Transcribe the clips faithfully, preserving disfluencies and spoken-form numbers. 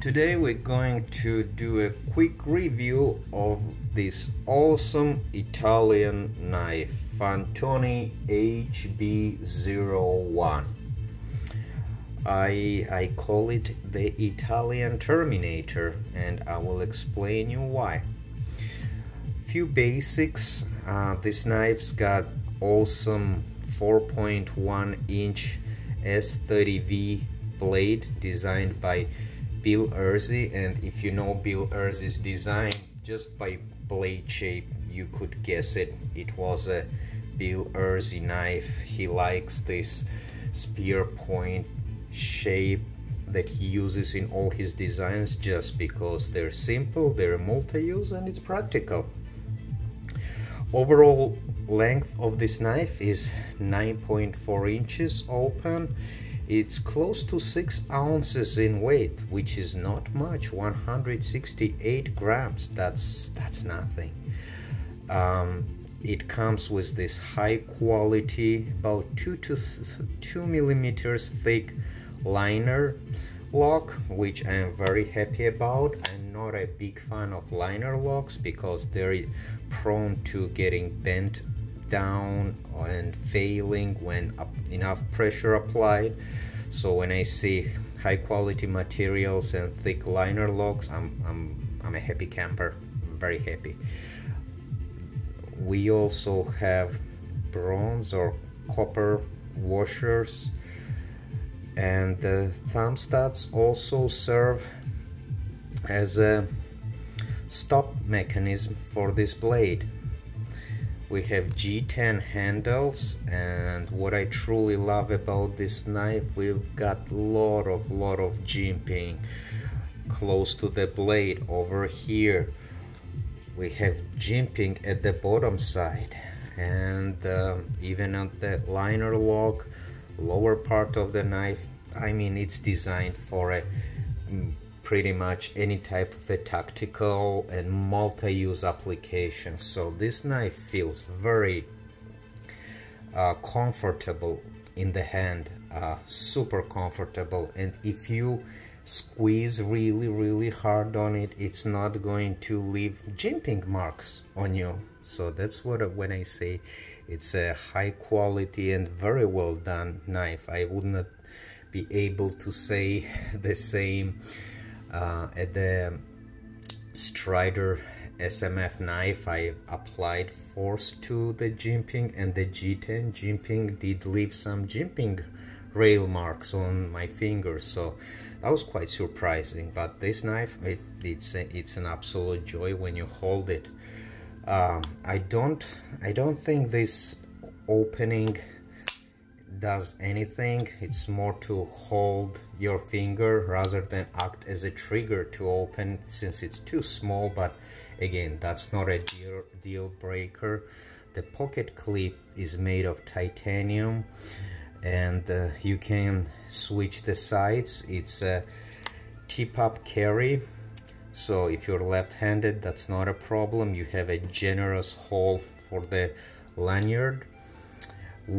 Today we're going to do a quick review of this awesome Italian knife, Fantoni H B zero one. I, I call it the Italian Terminator, and I will explain you why. Few basics. Uh, this knife's got awesome four point one inch S thirty V blade designed by Bill Harsey, and if you know Bill Harsey's design, just by blade shape you could guess it. It was a Bill Harsey knife. He likes this spear point shape that he uses in all his designs just because they're simple, they're multi-use, and it's practical. Overall length of this knife is nine point four inches open. It's close to six ounces in weight, which is not much, one hundred sixty-eight grams, that's, that's nothing. Um, it comes with this high quality, about two to two millimeters thick liner lock, which I am very happy about. I'm not a big fan of liner locks because they're prone to getting bent down and failing when enough pressure applied. So when I see high quality materials and thick liner locks, I'm, I'm, I'm a happy camper, I'm very happy. We also have bronze or copper washers, and the thumb studs also serve as a stop mechanism for this blade. We have G ten handles, and what I truly love about this knife, we've got lot of lot of jimping close to the blade. Over here we have jimping at the bottom side, and uh, even at the liner lock, lower part of the knife. I mean, it's designed for a pretty much any type of a tactical and multi-use application. So this knife feels very uh, comfortable in the hand, uh, super comfortable, and if you squeeze really really hard on it, it's not going to leave jimping marks on you. So that's what, when I say it's a high quality and very well done knife, I would not be able to say the same Uh, at the Strider S M F knife. I applied force to the jimping, and the G ten jimping did leave some jimping rail marks on my fingers, so that was quite surprising. But this knife, it, it's a, it's an absolute joy when you hold it. Uh, I don't I don't think this opening does anything. It's more to hold your finger rather than act as a trigger to open, since it's too small. But again, that's not a deal, deal breaker. The pocket clip is made of titanium, and uh, you can switch the sides. It's a tip-up carry, so if you're left-handed, that's not a problem. You have a generous hole for the lanyard.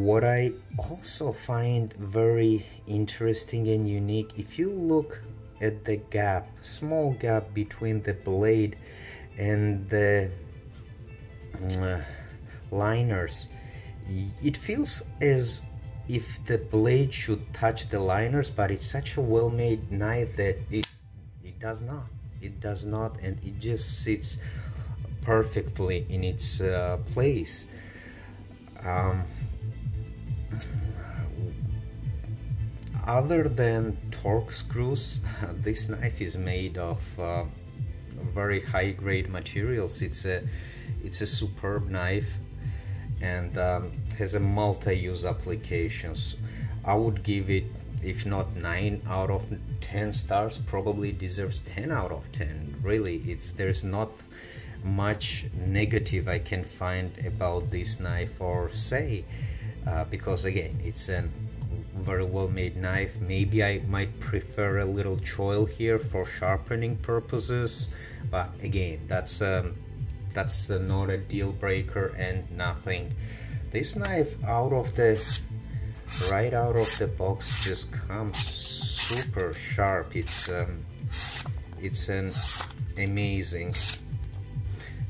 What I also find very interesting and unique, if you look at the gap, small gap between the blade and the uh, liners, it feels as if the blade should touch the liners, but it's such a well-made knife that it, it does not. It does not, and it just sits perfectly in its uh, place. Um, Other than Torx screws, this knife is made of uh, very high-grade materials. It's a, it's a superb knife, and um, has a multi-use applications. I would give it, if not nine out of ten stars, probably deserves ten out of ten. Really, it's there's not much negative I can find about this knife or say, uh, because again, it's an very well made knife. Maybe I might prefer a little choil here for sharpening purposes, but again, that's um, that's uh, not a deal breaker and nothing. This knife out of the right out of the box just comes super sharp. It's um, It's an amazing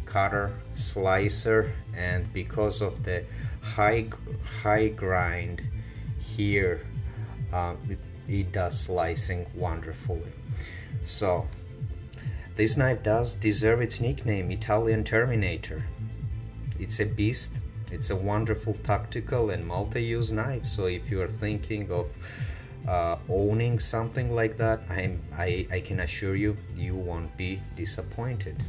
cutter, slicer, and because of the high high grind here, uh, it, it does slicing wonderfully. So this knife does deserve its nickname, Italian Terminator. It's a beast. It's a wonderful tactical and multi-use knife. So if you are thinking of uh, owning something like that, I'm, I, I can assure you, you won't be disappointed.